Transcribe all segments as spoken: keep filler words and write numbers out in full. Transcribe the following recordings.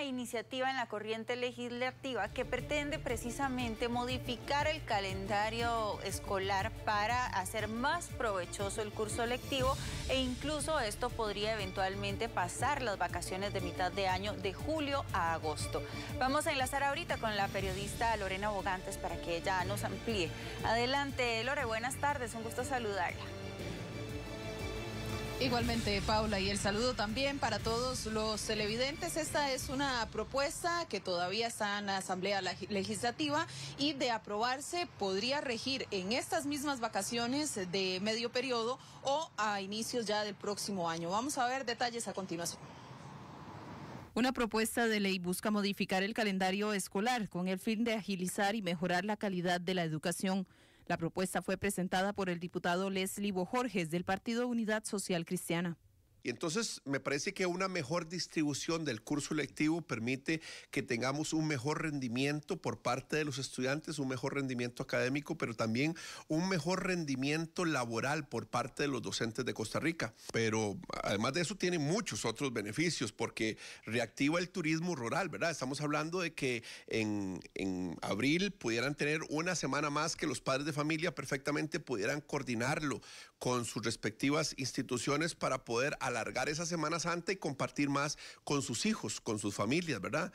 una iniciativa en la corriente legislativa que pretende precisamente modificar el calendario escolar para hacer más provechoso el curso lectivo, e incluso esto podría eventualmente pasar las vacaciones de mitad de año de julio a agosto. Vamos a enlazar ahorita con la periodista Lorena Bogantes para que ella nos amplíe. Adelante, Lore, buenas tardes, un gusto saludarla. Igualmente, Paula, y el saludo también para todos los televidentes. Esta es una propuesta que todavía está en la Asamblea Legislativa y, de aprobarse, podría regir en estas mismas vacaciones de medio periodo o a inicios ya del próximo año. Vamos a ver detalles a continuación. Una propuesta de ley busca modificar el calendario escolar con el fin de agilizar y mejorar la calidad de la educación. La propuesta fue presentada por el diputado Leslye Bojorges del Partido Unidad Social Cristiana. Y entonces me parece que una mejor distribución del curso lectivo permite que tengamos un mejor rendimiento por parte de los estudiantes, un mejor rendimiento académico, pero también un mejor rendimiento laboral por parte de los docentes de Costa Rica. Pero además de eso tiene muchos otros beneficios, porque reactiva el turismo rural, ¿verdad? Estamos hablando de que en, en abril pudieran tener una semana más, que los padres de familia perfectamente pudieran coordinarlo con sus respectivas instituciones para poder alargar esa Semana Santa y compartir más con sus hijos, con sus familias, ¿verdad?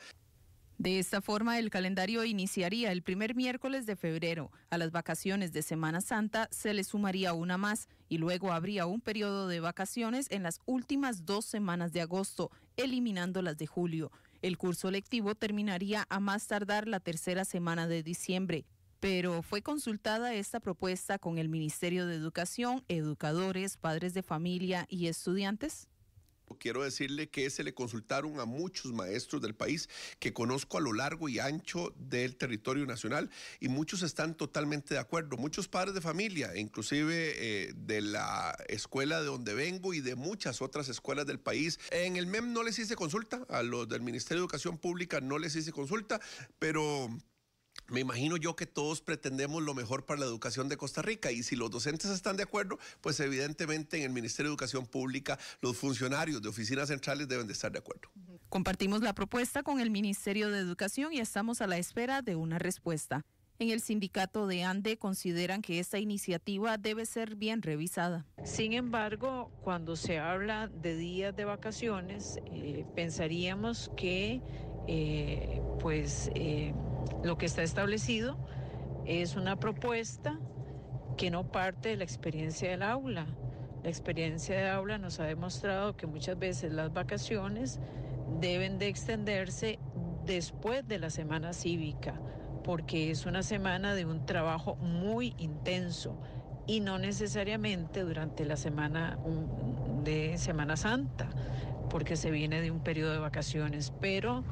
De esta forma, el calendario iniciaría el primer miércoles de febrero. A las vacaciones de Semana Santa se le sumaría una más y luego habría un periodo de vacaciones en las últimas dos semanas de agosto, eliminando las de julio. El curso lectivo terminaría a más tardar la tercera semana de diciembre. Pero fue consultada esta propuesta con el Ministerio de Educación, educadores, padres de familia y estudiantes. Quiero decirle que se le consultaron a muchos maestros del país que conozco a lo largo y ancho del territorio nacional, y muchos están totalmente de acuerdo. Muchos padres de familia, inclusive eh, de la escuela de donde vengo y de muchas otras escuelas del país. En el M E M no les hice consulta, a los del Ministerio de Educación Pública no les hice consulta, pero me imagino yo que todos pretendemos lo mejor para la educación de Costa Rica, y si los docentes están de acuerdo, pues evidentemente en el Ministerio de Educación Pública los funcionarios de oficinas centrales deben de estar de acuerdo. Compartimos la propuesta con el Ministerio de Educación y estamos a la espera de una respuesta. En el sindicato de ANDE consideran que esta iniciativa debe ser bien revisada. Sin embargo, cuando se habla de días de vacaciones, eh, pensaríamos que eh, pues eh, lo que está establecido es una propuesta que no parte de la experiencia del aula. La experiencia del aula nos ha demostrado que muchas veces las vacaciones deben de extenderse después de la semana cívica, porque es una semana de un trabajo muy intenso y no necesariamente durante la semana de Semana Santa, porque se viene de un periodo de vacaciones. Pero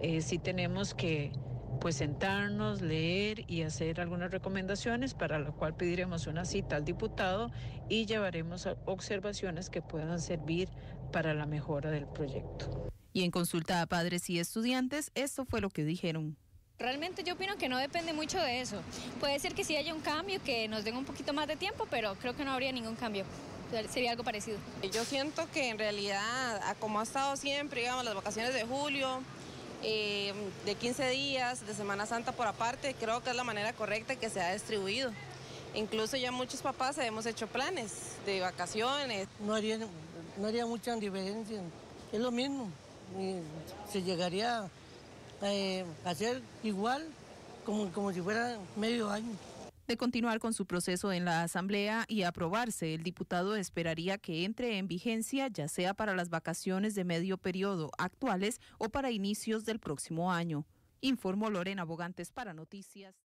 eh, sí tenemos que pues sentarnos, leer y hacer algunas recomendaciones, para lo cual pediremos una cita al diputado y llevaremos observaciones que puedan servir para la mejora del proyecto. Y en consulta a padres y estudiantes, esto fue lo que dijeron. Realmente yo opino que no depende mucho de eso. Puede ser que sí haya un cambio, que nos den un poquito más de tiempo, pero creo que no habría ningún cambio. Sería algo parecido. Yo siento que en realidad, como ha estado siempre, digamos, las vacaciones de julio, eh, de quince días, de Semana Santa por aparte, creo que es la manera correcta que se ha distribuido. Incluso ya muchos papás hemos hecho planes de vacaciones. No haría, no haría mucha diferencia, es lo mismo. Se llegaría Eh, hacer igual como, como si fuera medio año. De continuar con su proceso en la Asamblea y aprobarse, el diputado esperaría que entre en vigencia ya sea para las vacaciones de medio periodo actuales o para inicios del próximo año. Informó Lorena Bogantes para Noticias.